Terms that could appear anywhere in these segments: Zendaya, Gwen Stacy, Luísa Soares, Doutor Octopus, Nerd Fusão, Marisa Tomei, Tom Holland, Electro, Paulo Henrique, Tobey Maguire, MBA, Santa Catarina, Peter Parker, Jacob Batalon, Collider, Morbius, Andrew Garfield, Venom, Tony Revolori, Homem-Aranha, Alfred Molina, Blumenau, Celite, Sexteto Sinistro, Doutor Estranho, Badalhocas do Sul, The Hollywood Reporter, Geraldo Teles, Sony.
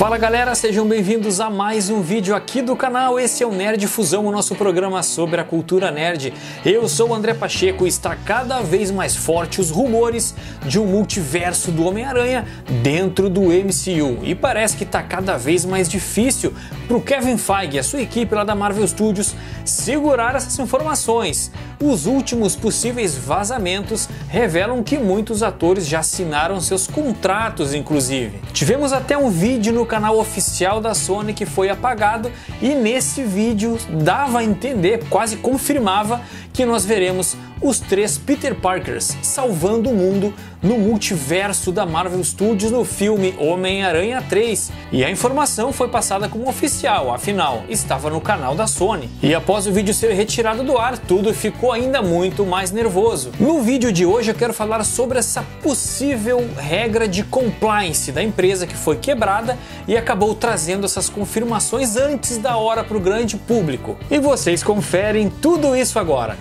Fala galera, sejam bem-vindos a mais um vídeo aqui do canal. Esse é o Nerd Fusão, o nosso programa sobre a cultura nerd. Eu sou o André Pacheco e está cada vez mais forte os rumores de um multiverso do Homem-Aranha dentro do MCU. E parece que está cada vez mais difícil para o Kevin Feige e a sua equipe lá da Marvel Studios segurar essas informações. Os últimos possíveis vazamentos revelam que muitos atores já assinaram seus contratos, inclusive. Tivemos até um vídeo no canal oficial da Sony que foi apagado e nesse vídeo dava a entender, quase confirmava, que nós veremos os três Peter Parkers salvando o mundo no multiverso da Marvel Studios no filme Homem-Aranha 3. E a informação foi passada como oficial, afinal, estava no canal da Sony. E após o vídeo ser retirado do ar, tudo ficou ainda muito mais nervoso. No vídeo de hoje eu quero falar sobre essa possível regra de compliance da empresa que foi quebrada e acabou trazendo essas confirmações antes da hora para o grande público. E vocês conferem tudo isso agora.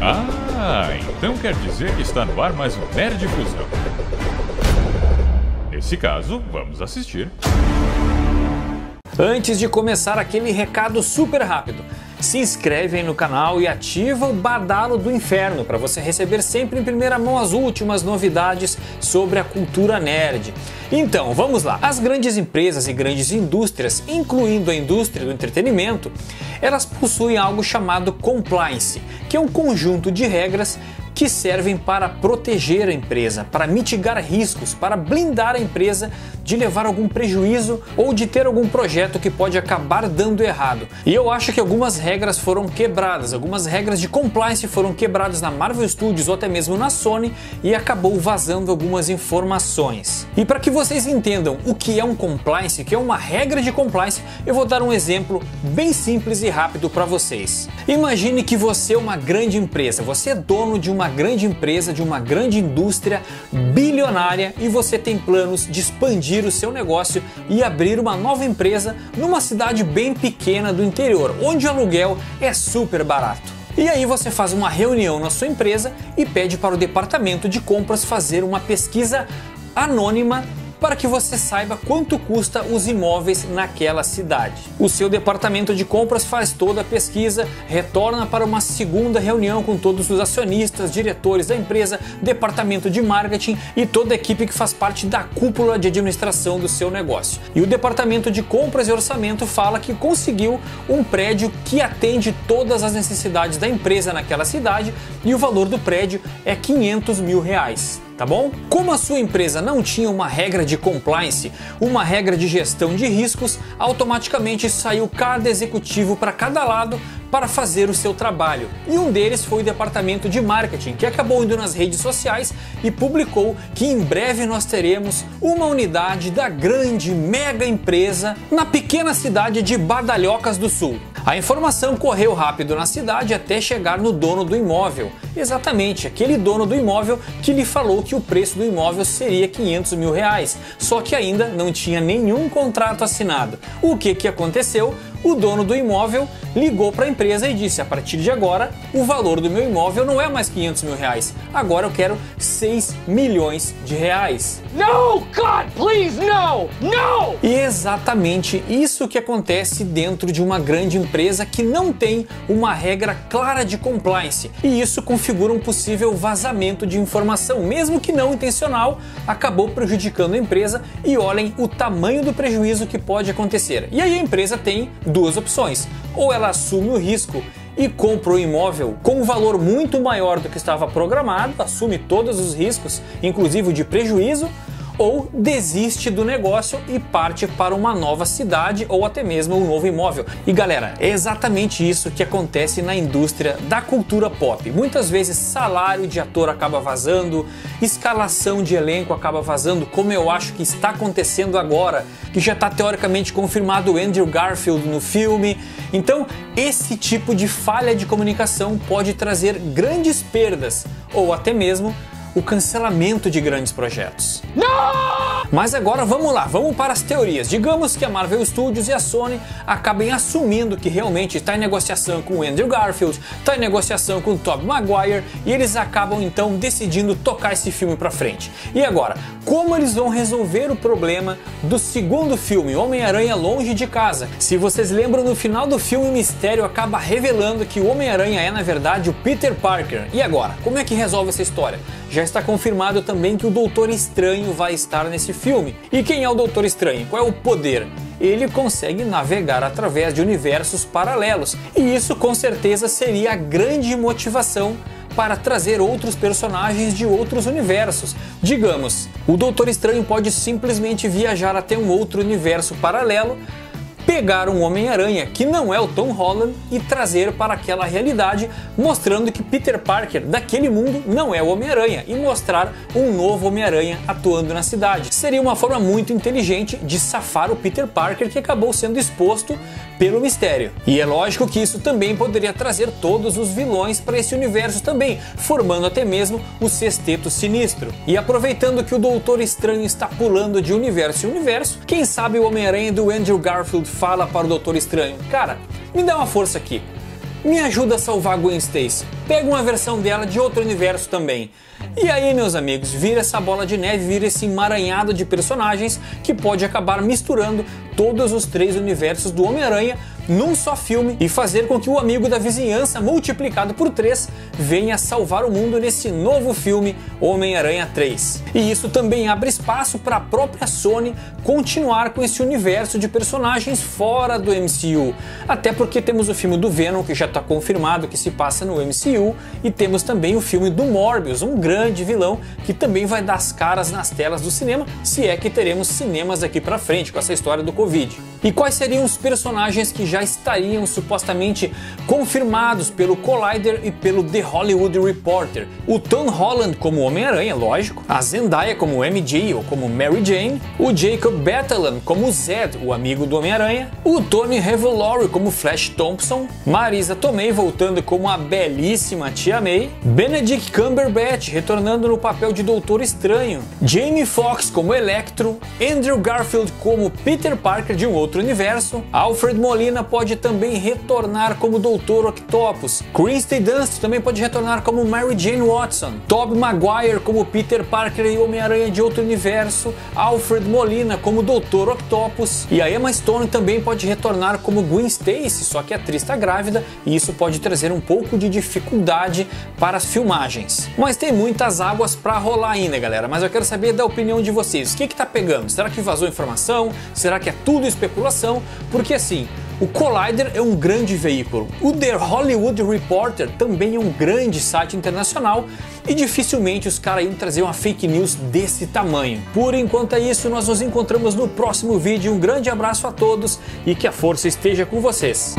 Ah, então quer dizer que está no ar mais um Nerd Fusão. Nesse caso, vamos assistir. Antes de começar, aquele recado super rápido. Se inscreve aí no canal e ativa o Badalo do Inferno para você receber sempre em primeira mão as últimas novidades sobre a cultura nerd. Então, vamos lá. As grandes empresas e grandes indústrias, incluindo a indústria do entretenimento, elas possuem algo chamado compliance, que é um conjunto de regras que servem para proteger a empresa, para mitigar riscos, para blindar a empresa de levar algum prejuízo ou de ter algum projeto que pode acabar dando errado. E eu acho que algumas regras foram quebradas, algumas regras de compliance foram quebradas na Marvel Studios ou até mesmo na Sony e acabou vazando algumas informações. E para que vocês entendam o que é um compliance, o que é uma regra de compliance, eu vou dar um exemplo bem simples e rápido para vocês. Imagine que você é uma grande empresa, você é dono de uma grande empresa, de uma grande indústria bilionária e você tem planos de expandir o seu negócio e abrir uma nova empresa numa cidade bem pequena do interior, onde o aluguel é super barato. E aí você faz uma reunião na sua empresa e pede para o departamento de compras fazer uma pesquisa anônima para que você saiba quanto custa os imóveis naquela cidade. O seu departamento de compras faz toda a pesquisa, retorna para uma segunda reunião com todos os acionistas, diretores da empresa, departamento de marketing e toda a equipe que faz parte da cúpula de administração do seu negócio. E o departamento de compras e orçamento fala que conseguiu um prédio que atende todas as necessidades da empresa naquela cidade e o valor do prédio é R$500 mil. Tá bom? Como a sua empresa não tinha uma regra de compliance, uma regra de gestão de riscos, automaticamente saiu cada executivo para cada lado para fazer o seu trabalho. E um deles foi o departamento de marketing, que acabou indo nas redes sociais e publicou que em breve nós teremos uma unidade da grande mega empresa na pequena cidade de Badalhocas do Sul. A informação correu rápido na cidade até chegar no dono do imóvel. Exatamente, aquele dono do imóvel que lhe falou que o preço do imóvel seria R$500 mil, só que ainda não tinha nenhum contrato assinado. O que aconteceu? O dono do imóvel ligou para a empresa e disse: a partir de agora, o valor do meu imóvel não é mais R$500 mil, agora eu quero R$6 milhões. Não, God, please, não! Não! E é exatamente isso que acontece dentro de uma grande empresa que não tem uma regra clara de compliance, e isso configura um possível vazamento de informação, mesmo que não intencional, acabou prejudicando a empresa e olhem o tamanho do prejuízo que pode acontecer. E aí a empresa tem duas opções: ou ela assume o risco e compra o imóvel com um valor muito maior do que estava programado, assume todos os riscos, inclusive o de prejuízo, ou desiste do negócio e parte para uma nova cidade ou até mesmo um novo imóvel. E galera, é exatamente isso que acontece na indústria da cultura pop. Muitas vezes salário de ator acaba vazando, escalação de elenco acaba vazando, como eu acho que está acontecendo agora, que já está teoricamente confirmado o Andrew Garfield no filme. Então, esse tipo de falha de comunicação pode trazer grandes perdas ou até mesmo o cancelamento de grandes projetos. Não! Mas agora vamos lá, vamos para as teorias. Digamos que a Marvel Studios e a Sony acabem assumindo que realmente está em negociação com o Andrew Garfield, está em negociação com o Tobey Maguire, e eles acabam então decidindo tocar esse filme pra frente. E agora, como eles vão resolver o problema do segundo filme, Homem-Aranha Longe de Casa? Se vocês lembram, no final do filme o mistério acaba revelando que o Homem-Aranha é na verdade o Peter Parker. E agora, como é que resolve essa história? Já está confirmado também que o Doutor Estranho vai estar nesse filme. E quem é o Doutor Estranho? Qual é o poder? Ele consegue navegar através de universos paralelos, e isso com certeza seria a grande motivação para trazer outros personagens de outros universos. Digamos, o Doutor Estranho pode simplesmente viajar até um outro universo paralelo, pegar um Homem-Aranha que não é o Tom Holland e trazer para aquela realidade, mostrando que Peter Parker daquele mundo não é o Homem-Aranha, e mostrar um novo Homem-Aranha atuando na cidade. Seria uma forma muito inteligente de safar o Peter Parker, que acabou sendo exposto pelo mistério. E é lógico que isso também poderia trazer todos os vilões para esse universo também, formando até mesmo o Sexteto Sinistro. E aproveitando que o Doutor Estranho está pulando de universo em universo, quem sabe o Homem-Aranha do Andrew Garfield fala para o Doutor Estranho: cara, me dá uma força aqui, me ajuda a salvar Gwen Stacy, pega uma versão dela de outro universo também. E aí, meus amigos, vira essa bola de neve, vira esse emaranhado de personagens que pode acabar misturando todos os três universos do Homem-Aranha num só filme e fazer com que o amigo da vizinhança multiplicado por 3 venha salvar o mundo nesse novo filme Homem-Aranha 3. E isso também abre espaço para a própria Sony continuar com esse universo de personagens fora do MCU, até porque temos o filme do Venom, que já está confirmado que se passa no MCU, e temos também o filme do Morbius, um grande vilão que também vai dar as caras nas telas do cinema, se é que teremos cinemas daqui para frente com essa história do Covid. E quais seriam os personagens que já estariam supostamente confirmados pelo Collider e pelo The Hollywood Reporter? O Tom Holland como Homem-Aranha, lógico, a Zendaya como MJ ou como Mary Jane, o Jacob Batalon como Zed, o amigo do Homem-Aranha, o Tony Revolori como Flash Thompson, Marisa Tomei voltando como a belíssima Tia May, Benedict Cumberbatch retornando no papel de Doutor Estranho, Jamie Foxx como Electro, Andrew Garfield como Peter Parker de um outro universo, Alfred Molina pode também retornar como Doutor Octopus, Christy Dunst também pode retornar como Mary Jane Watson, Tobey Maguire como Peter Parker e Homem-Aranha de outro universo, Alfred Molina como Doutor Octopus, e a Emma Stone também pode retornar como Gwen Stacy, só que a atriz está grávida e isso pode trazer um pouco de dificuldade para as filmagens. Mas tem muitas águas para rolar ainda, galera, mas eu quero saber da opinião de vocês. O que está pegando? Será que vazou informação? Será que é tudo especulação? Porque assim, o Collider é um grande veículo, o The Hollywood Reporter também é um grande site internacional, e dificilmente os caras iam trazer uma fake news desse tamanho. Por enquanto é isso, nós nos encontramos no próximo vídeo, um grande abraço a todos e que a força esteja com vocês.